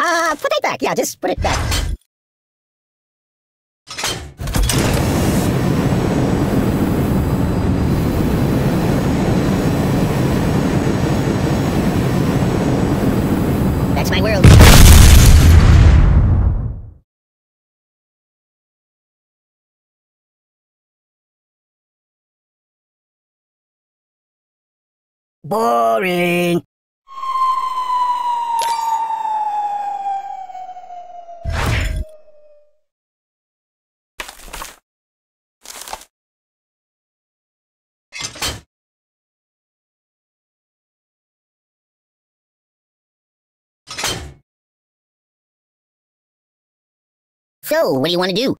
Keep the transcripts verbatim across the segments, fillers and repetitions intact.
Uh, put it back. Yeah, just put it back. That's my world. Boring. So, what do you want to do?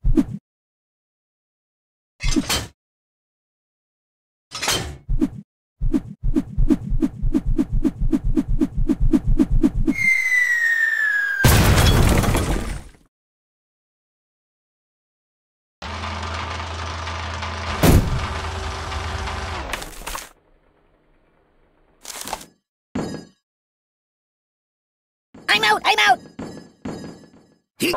I'm out! I'm out! He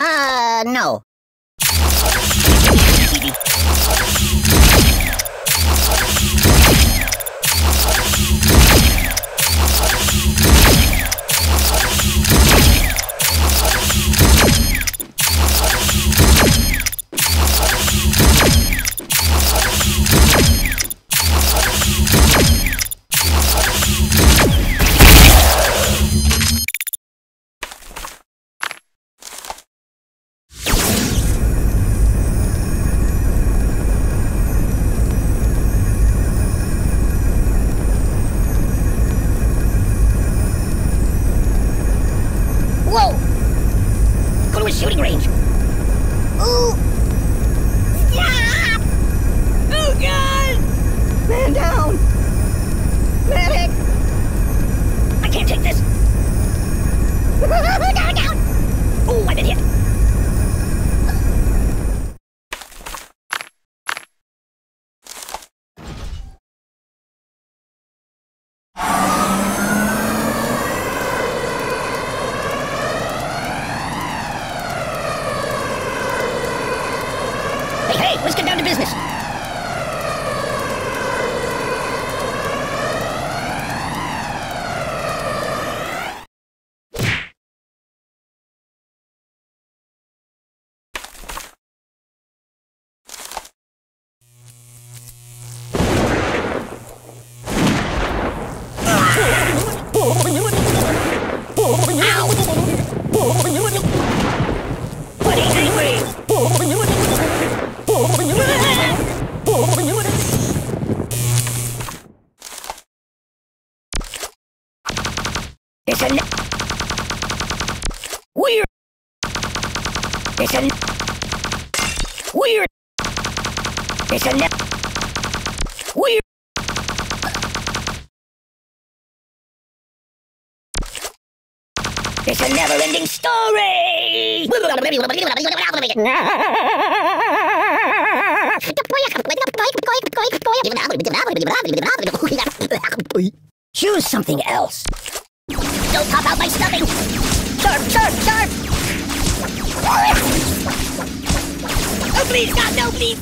Uh, no. Shooting range. Ooh! Stop! Oh God! Man down! Medic! I can't take this! Down, down! Oh, I've been hit! Let's get down to business. It's a weird. It's a weird. It's a weird. It's a never-ending story. Choose something else. Don't pop out my stuffing! Sharp, sharp, sharp! Oh, please, God, no, please!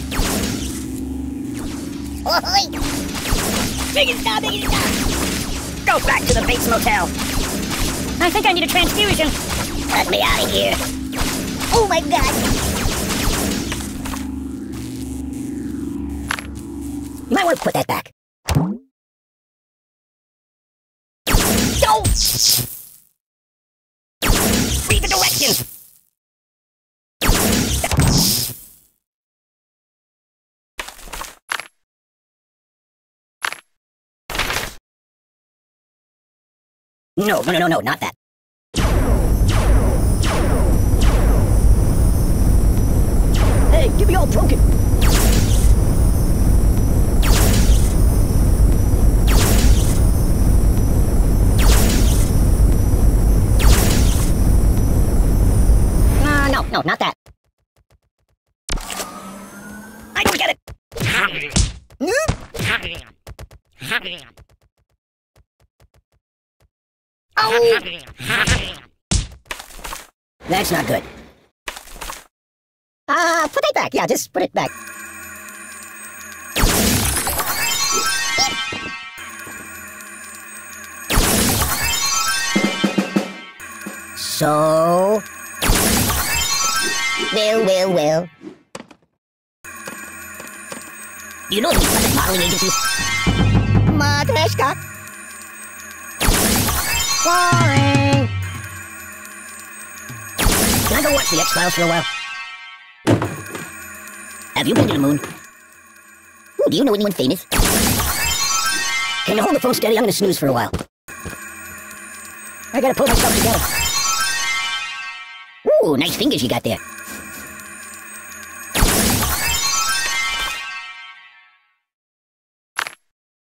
Oh, big and stop, big and stop! Go back to the Bates Motel! I think I need a transfusion! Let me out of here! Oh, my God! You might want to put that back. Read the directions! No, no, no, no, not that. Hey, give me all broken! No, not that. I don't get it! Nope. Oh! That's not good. Uh, put it back. Yeah, just put it back. So... Well, well, well. You know these other modeling agencies? Matreshka! Boring! Can I go watch the X-Files for a while? Have you been to the moon? Ooh, do you know anyone famous? Can you hold the phone steady? I'm gonna snooze for a while. I gotta pull myself together. Ooh, nice fingers you got there.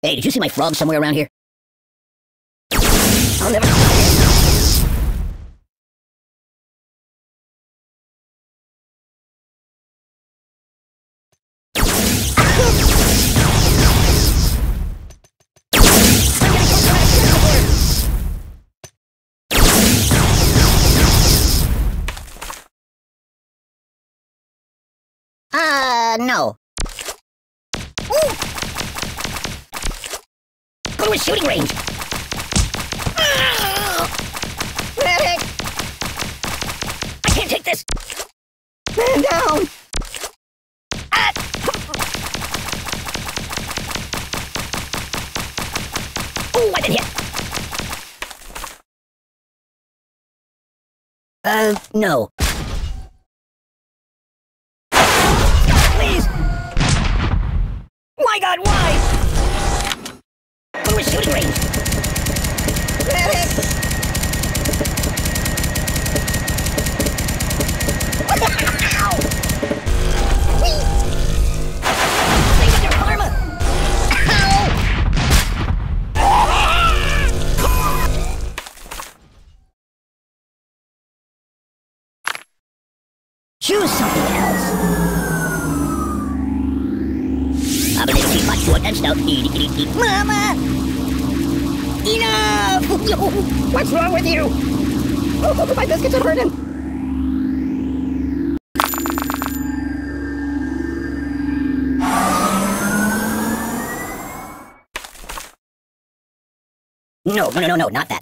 Hey, did you see my frog somewhere around here? I'll never... Uh, no. Ooh. Go to a shooting range! Medic! I can't take this! Man down! Ah. Ooh, I've been hit! Uh, no. My God, why? Who is shooting range? Medic! Ow! Whee! They got their karma! Ow! Choose something else. Mama! Enough! What's wrong with you? Oh, my biscuits are burning! No, no, no, no, not that.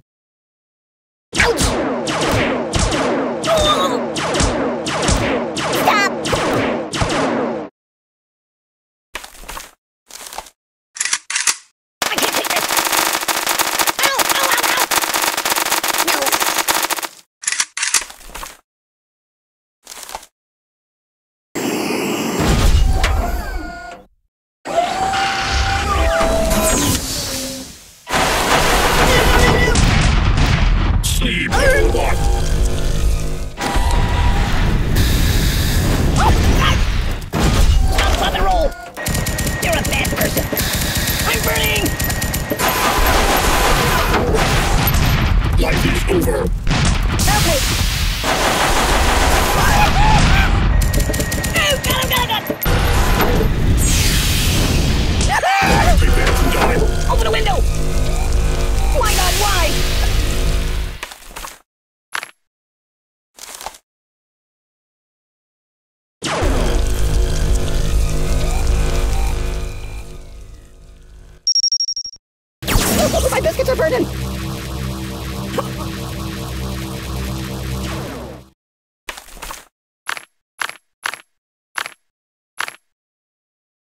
My biscuits are burning!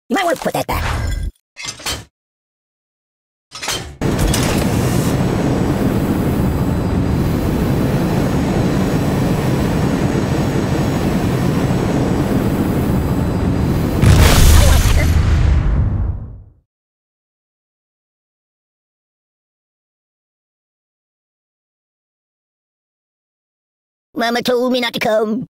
You might want to put that back. Mama told me not to come.